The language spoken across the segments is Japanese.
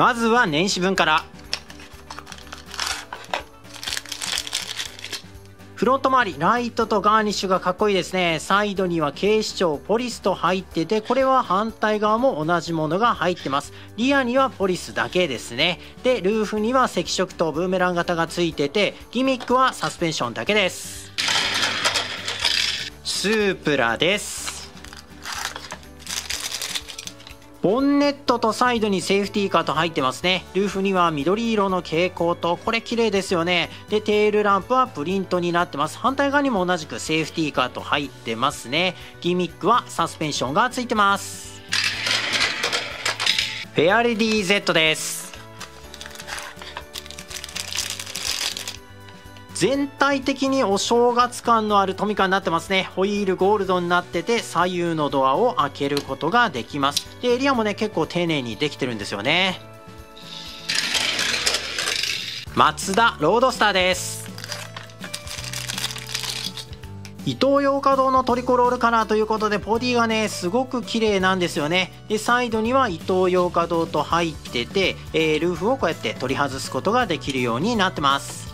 まずは年始分から。フロント周りライトとガーニッシュがかっこいいですね。サイドには警視庁ポリスと入ってて、これは反対側も同じものが入ってます。リアにはポリスだけですね。でルーフには赤色灯ブーメラン型がついてて、ギミックはサスペンションだけです。スープラです。ボンネットとサイドにセーフティーカーと入ってますね。ルーフには緑色の蛍光灯、これ綺麗ですよね。でテールランプはプリントになってます。反対側にも同じくセーフティーカーと入ってますね。ギミックはサスペンションがついてます。フェアレディ Z です。全体的にお正月感のあるトミカになってますね。ホイールゴールドになってて、左右のドアを開けることができます。でエリアもね結構丁寧にできてるんですよね。マツダロードスターです。イトーヨーカドーのトリコロールカラーということで、ボディがねすごく綺麗なんですよね。でサイドにはイトーヨーカドーと入ってて、ルーフをこうやって取り外すことができるようになってます。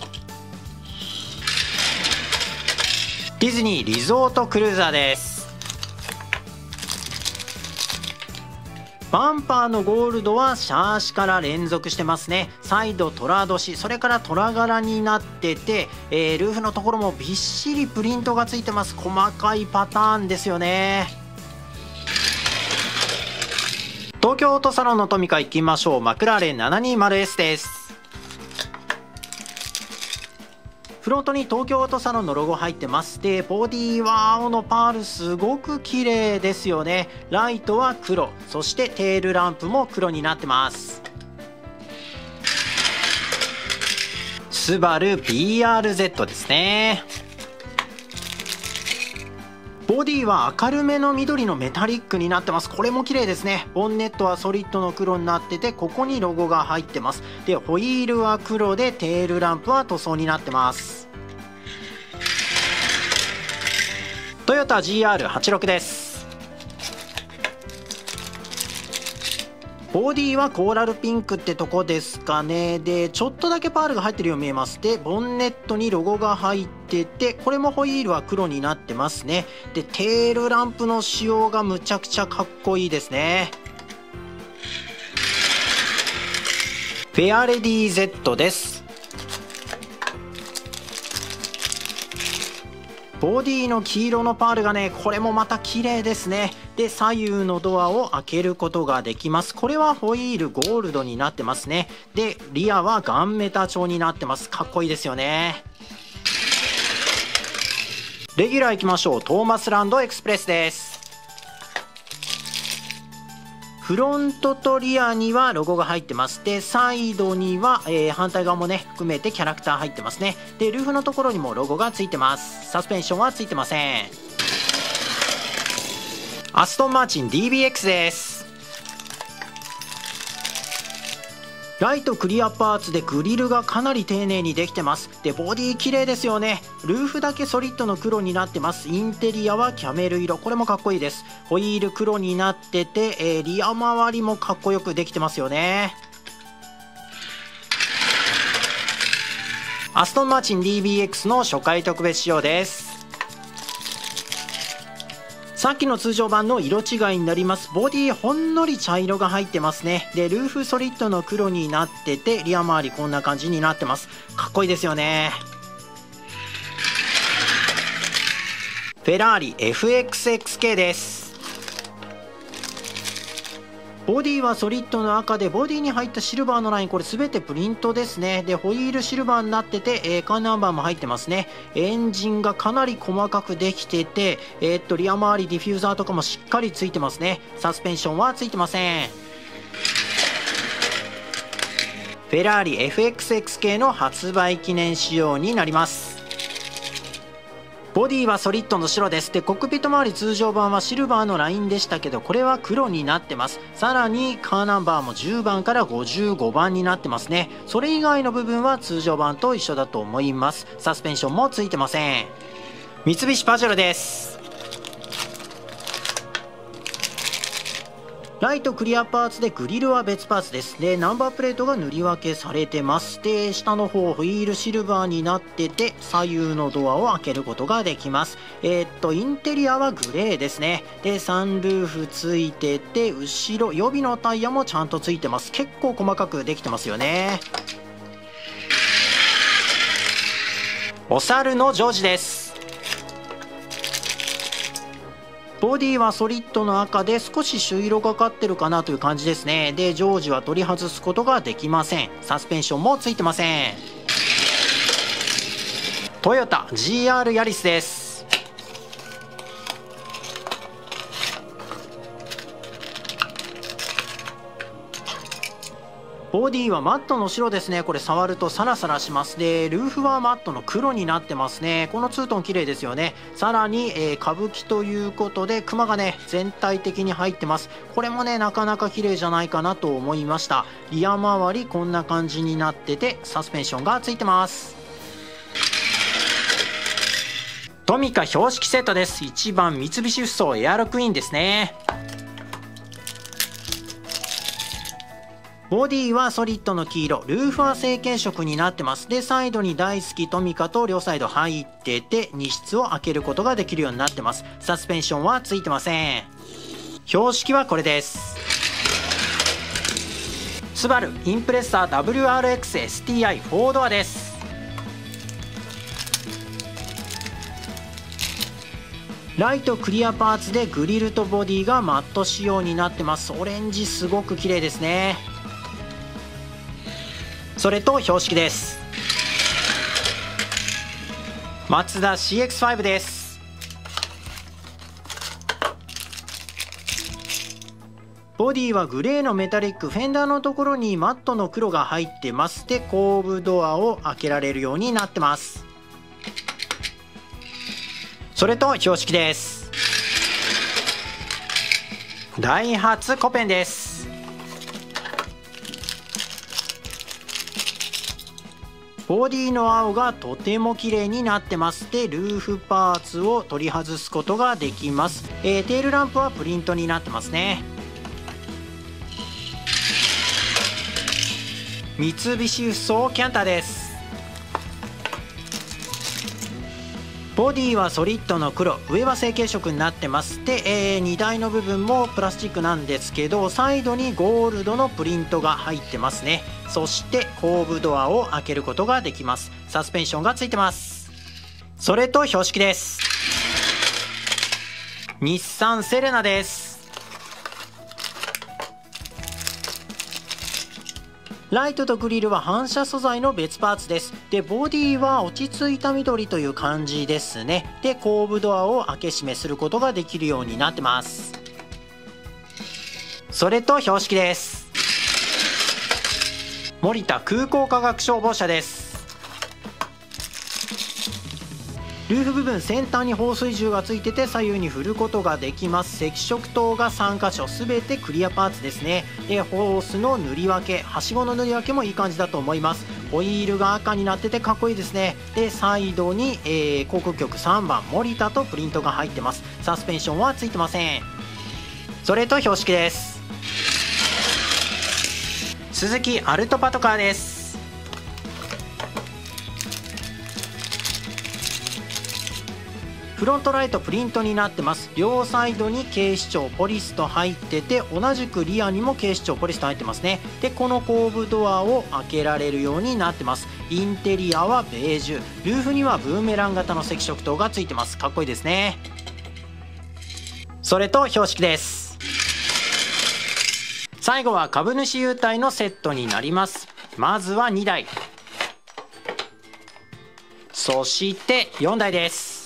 ディズニーリゾートクルーザーです。バンパーのゴールドはシャーシから連続してますね。サイド虎年、それから虎柄になってて、ルーフのところもびっしりプリントがついてます。細かいパターンですよね。東京オートサロンのトミカ行きましょう。マクラーレン 720S です。フロントに東京オートサロンのロゴ入ってます。でボディは青のパール、すごく綺麗ですよね。ライトは黒、そしてテールランプも黒になってます。スバル BRZ ですね。ボディは明るめの緑のメタリックになってます。これも綺麗ですね。ボンネットはソリッドの黒になってて、ここにロゴが入ってます。で、ホイールは黒で、テールランプは塗装になってます。トヨタ GR86 です。ボディはコーラルピンクってとこですかね。で、ちょっとだけパールが入ってるように見えます。で、ボンネットにロゴが入ってて、これもホイールは黒になってますね。でテールランプの仕様がむちゃくちゃかっこいいですね。フェアレディ Z です。ボディの黄色のパールがね、これもまた綺麗ですね。で左右のドアを開けることができます。これはホイールゴールドになってますね。でリアはガンメタ調になってます。かっこいいですよね。レギュラー行きましょう。トーマスランドエクスプレスです。フロントとリアにはロゴが入ってます。でサイドには、反対側もね含めてキャラクター入ってますね。でルーフのところにもロゴがついてます。サスペンションはついてません。アストンマーチン DBX です。ライトクリアパーツでグリルがかなり丁寧にできてます。でボディ綺麗ですよね。ルーフだけソリッドの黒になってます。インテリアはキャメル色、これもかっこいいです。ホイール黒になってて、リア周りもかっこよくできてますよね。アストンマーチン DBX の初回特別仕様です。さっきの通常版の色違いになります。ボディほんのり茶色が入ってますね。でルーフソリッドの黒になってて、リア周りこんな感じになってます。かっこいいですよね。フェラーリ FXXK です。ボディはソリッドの赤で、ボディに入ったシルバーのライン、これ全てプリントですね。でホイールシルバーになってて、カーナンバーも入ってますね。エンジンがかなり細かくできてて、リア周りディフューザーとかもしっかりついてますね。サスペンションはついてません。フェラーリ FXXK の発売記念仕様になります。ボディはソリッドの白です。でコックピット周り通常版はシルバーのラインでしたけど、これは黒になってます。さらにカーナンバーも10番から55番になってますね。それ以外の部分は通常版と一緒だと思います。サスペンションもついてません。三菱パジェロです。ライトクリアパーツでグリルは別パーツです。でナンバープレートが塗り分けされてます。で下の方ホイールシルバーになってて左右のドアを開けることができます。インテリアはグレーですね。でサンルーフついてて後ろ予備のタイヤもちゃんとついてます。結構細かくできてますよね。お猿のジョージです。ボディはソリッドの赤で少し朱色がかってるかなという感じですね。でジョージは取り外すことができません。サスペンションもついてません。トヨタ GR ヤリスです。ボディはマットの白ですね。これ触るとサラサラします。でルーフはマットの黒になってますね。このツートン綺麗ですよね。さらに、歌舞伎ということでクマがね全体的に入ってます。これもねなかなか綺麗じゃないかなと思いました。リア周りこんな感じになっててサスペンションがついてます。トミカ標識セットです。1番三菱ふそうエアロクイーンですね。ボディはソリッドの黄色、ルーフは成型色になってます。でサイドに大好きトミカと両サイド入ってて荷室を開けることができるようになってます。サスペンションはついてません。標識はこれです。スバルインプレッサー WRX STI 4ドアです。ライトクリアパーツでグリルとボディがマット仕様になってます。オレンジすごく綺麗ですね。それと標識です。マツダ CX-5 です。ボディはグレーのメタリック、フェンダーのところにマットの黒が入ってます。で後部ドアを開けられるようになってます。それと標識です。ダイハツコペンです。ボディの青がとても綺麗になってます。でルーフパーツを取り外すことができます。テールランプはプリントになってますね。三菱ふそうキャンターです。ボディはソリッドの黒、上は成型色になってます。で、荷台の部分もプラスチックなんですけどサイドにゴールドのプリントが入ってますね。そして後部ドアを開けることができます。サスペンションがついてます。それと標識です。日産セレナです。ライトとグリルは反射素材の別パーツです。でボディは落ち着いた緑という感じですね。で後部ドアを開け閉めすることができるようになってます。それと標識です。森田空港科学消防車です。ルーフ部分先端に放水銃がついてて左右に振ることができます。赤色灯が3箇所全てクリアパーツですね。でホースの塗り分け、はしごの塗り分けもいい感じだと思います。ホイールが赤になっててかっこいいですね。でサイドに、航空局3番森田とプリントが入ってます。サスペンションはついてません。それと標識です。鈴木アルトパトカーです。フロントライトプリントになってます。両サイドに警視庁ポリスと入ってて同じくリアにも警視庁ポリスと入ってますね。でこの後部ドアを開けられるようになってます。インテリアはベージュ、ルーフにはブーメラン型の赤色灯がついてます。かっこいいですね。それと標識です。最後は株主優待のセットになります。まずは2台、そして4台です。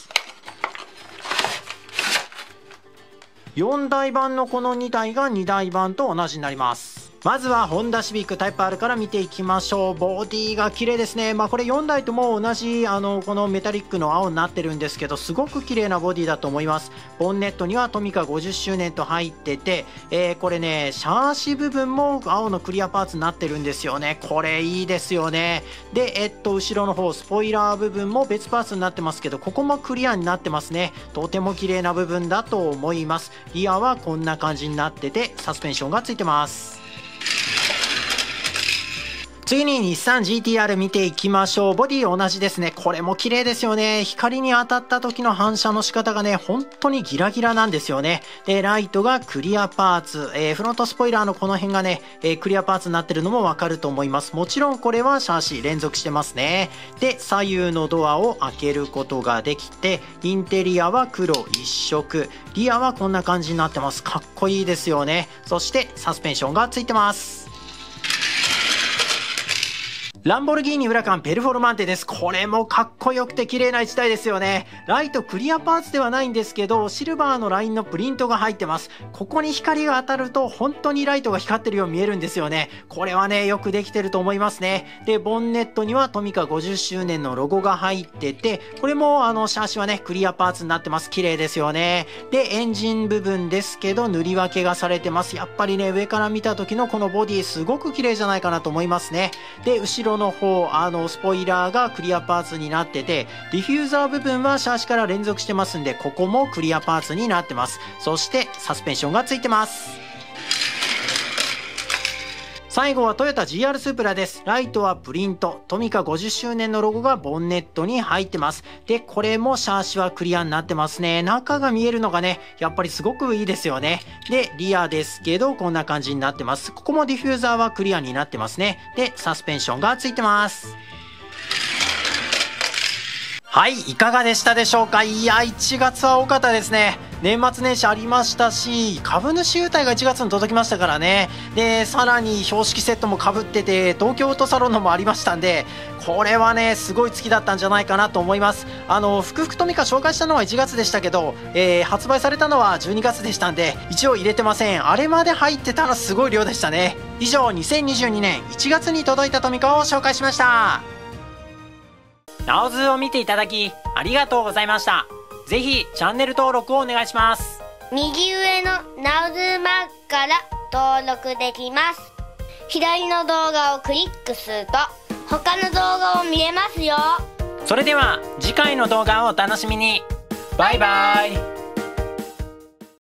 4台版のこの2台が2台版と同じになります。まずはホンダシビックタイプ R から見ていきましょう。ボディが綺麗ですね。まあこれ4台とも同じこのメタリックの青になってるんですけど、すごく綺麗なボディだと思います。ボンネットにはトミカ50周年と入ってて、これね、シャーシ部分も青のクリアパーツになってるんですよね。これいいですよね。で、後ろの方、スポイラー部分も別パーツになってますけど、ここもクリアになってますね。とても綺麗な部分だと思います。リアはこんな感じになってて、サスペンションがついてます。次に日産 GTR 見ていきましょう。ボディ同じですね。これも綺麗ですよね。光に当たった時の反射の仕方がね、本当にギラギラなんですよね。で、ライトがクリアパーツ。フロントスポイラーのこの辺がね、クリアパーツになってるのもわかると思います。もちろんこれはシャーシ連続してますね。で、左右のドアを開けることができて、インテリアは黒一色。リアはこんな感じになってます。かっこいいですよね。そしてサスペンションがついてます。ランボルギーニuracanペルフォルマンテです。これもかっこよくて綺麗な1台ですよね。ライトクリアパーツではないんですけど、シルバーのラインのプリントが入ってます。ここに光が当たると本当にライトが光ってるように見えるんですよね。これはね、よくできてると思いますね。で、ボンネットにはトミカ50周年のロゴが入ってて、これもシャーシはね、クリアパーツになってます。綺麗ですよね。で、エンジン部分ですけど、塗り分けがされてます。やっぱりね、上から見た時のこのボディ、すごく綺麗じゃないかなと思いますね。で、後ろの方スポイラーがクリアパーツになってて、ディフューザー部分はシャーシから連続してますんで、ここもクリアパーツになってます。そしてサスペンションがついてます。最後はトヨタ GR スープラです。ライトはプリント。トミカ50周年のロゴがボンネットに入ってます。で、これもシャーシはクリアになってますね。中が見えるのがね、やっぱりすごくいいですよね。で、リアですけど、こんな感じになってます。ここもディフューザーはクリアになってますね。で、サスペンションがついてます。はい、いかがでしたでしょうか。いや、1月は多かったですね。年末年始ありましたし、株主優待が1月に届きましたからね。で、さらに標識セットも被ってて、東京オートサロンのもありましたんで、これはね、すごい月だったんじゃないかなと思います。ふくふくトミカ紹介したのは1月でしたけど、発売されたのは12月でしたんで、一応入れてません。あれまで入ってたらすごい量でしたね。以上、2022年1月に届いたトミカを紹介しました。なおずを見ていただき、ありがとうございました。ぜひチャンネル登録をお願いします。右上のナウズマークから登録できます。左の動画をクリックすると他の動画を見れますよ。それでは次回の動画をお楽しみに。バイバイ。